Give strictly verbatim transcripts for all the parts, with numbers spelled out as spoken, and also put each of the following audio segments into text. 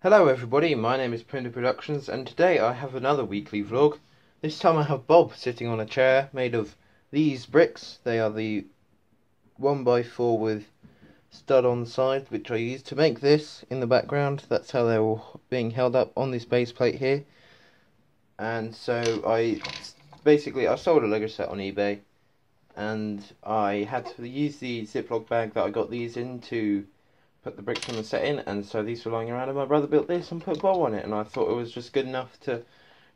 Hello everybody, my name is Pinder Productions and today I have another weekly vlog. This time I have Bob sitting on a chair made of these bricks. They are the one by four with stud on the side which I used to make this in the background. That's how they're all being held up on this base plate here. And so I basically I sold a Lego set on eBay and I had to use the Ziploc bag that I got these in to put the bricks on the set in, and so these were lying around and my brother built this and put Bob on it, and I thought it was just good enough to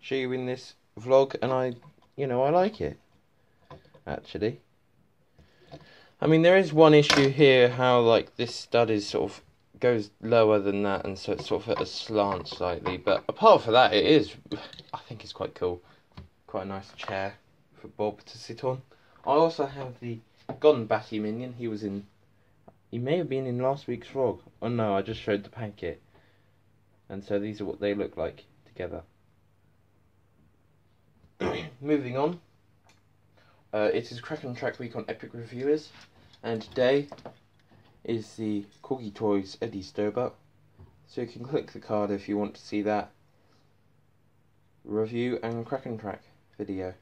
show you in this vlog. And I, you know, I like it actually. I mean, there is one issue here, how like this stud is sort of goes lower than that, and so it's sort of at a slant slightly, but apart from that it is, I think it's quite cool, quite a nice chair for Bob to sit on. I also have the Gone Batty Minion. He was in He may have been in last week's vlog. Oh no, I just showed the packet. And so these are what they look like together. Moving on. Uh, it is Crack and Track week on Epic Reviewers. And today is the Corgi Toys Eddie Stobart. So you can click the card if you want to see that review and Crack and Track video.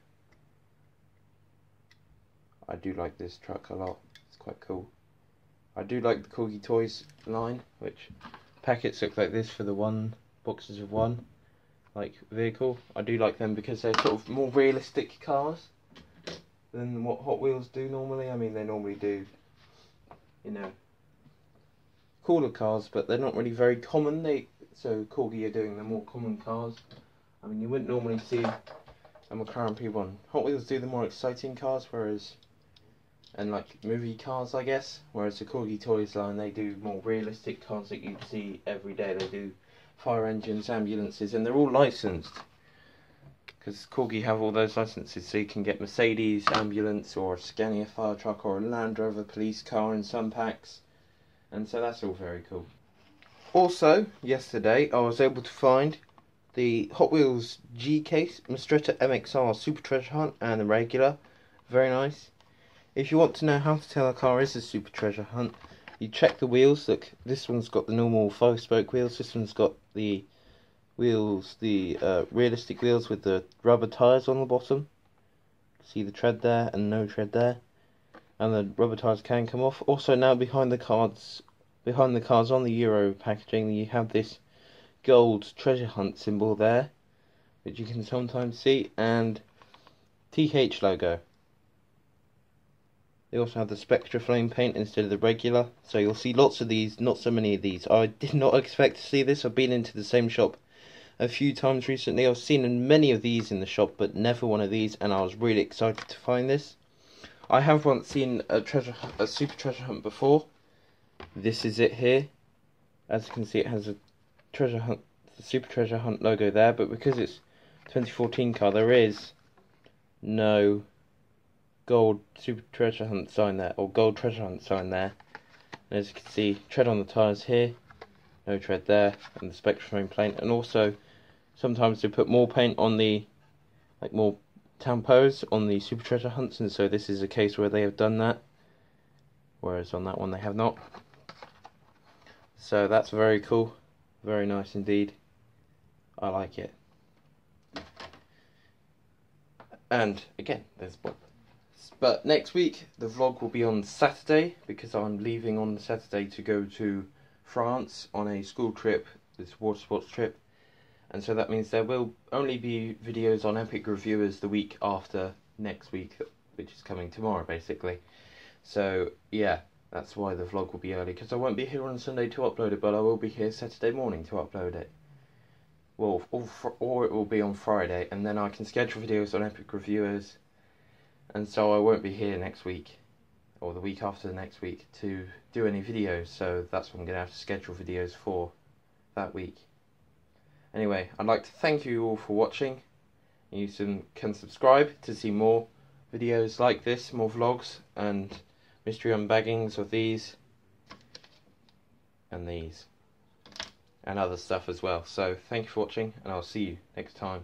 I do like this truck a lot. It's quite cool. I do like the Corgi Toys line, which packets look like this for the one boxes of one like vehicle. I do like them because they're sort of more realistic cars than what Hot Wheels do normally. I mean, they normally do, you know, cooler cars, but they're not really very common. They so Corgi are doing the more common cars. I mean, you wouldn't normally see a McLaren P one. Hot Wheels do the more exciting cars, whereas and like movie cars, I guess, whereas the Corgi Toys line, they do more realistic cars that you'd see every day. They do fire engines, ambulances, and they're all licensed, because Corgi have all those licenses, so you can get Mercedes ambulance or a Scania fire truck or a Land Rover police car in some packs, and so that's all very cool. Also, yesterday I was able to find the Hot Wheels G case, Mastretta M X R, Super Treasure Hunt, and the regular. Very nice. If you want to know how to tell a car is a Super Treasure Hunt, you check the wheels. Look, this one's got the normal five spoke wheels, this one's got the wheels, the uh, realistic wheels with the rubber tyres on the bottom. See the tread there and no tread there, and the rubber tyres can come off. Also now behind the cards, behind the cards on the Euro packaging, you have this gold treasure hunt symbol there, which you can sometimes see, and T H logo. They also have the Spectra Flame paint instead of the regular, so you'll see lots of these, not so many of these. I did not expect to see this. I've been into the same shop a few times recently. I've seen many of these in the shop, but never one of these, and I was really excited to find this. I have once seen a treasure, a Super Treasure Hunt before. This is it here. As you can see, it has a treasure hunt, the Super Treasure Hunt logo there, but because it's twenty fourteen car, there is no gold Super Treasure Hunt sign there, or gold treasure hunt sign there. And as you can see, tread on the tyres here, no tread there, and the Spectrum paint. And also sometimes they put more paint on the, like more tampos on the Super Treasure Hunts, and so this is a case where they have done that, whereas on that one they have not. So that's very cool, very nice indeed. I like it. And again, there's Bob. But next week the vlog will be on Saturday, because I'm leaving on Saturday to go to France on a school trip, this water sports trip, and so that means there will only be videos on Epic Reviewers the week after next week, which is coming tomorrow basically. So yeah, that's why the vlog will be early, because I won't be here on Sunday to upload it, but I will be here Saturday morning to upload it. Well, or, or it will be on Friday, and then I can schedule videos on Epic Reviewers. And so I won't be here next week, or the week after the next week, to do any videos, so that's what I'm going to have to schedule videos for that week. Anyway, I'd like to thank you all for watching. You can subscribe to see more videos like this, more vlogs, and mystery unbaggings of these, and these, and other stuff as well. So thank you for watching, and I'll see you next time.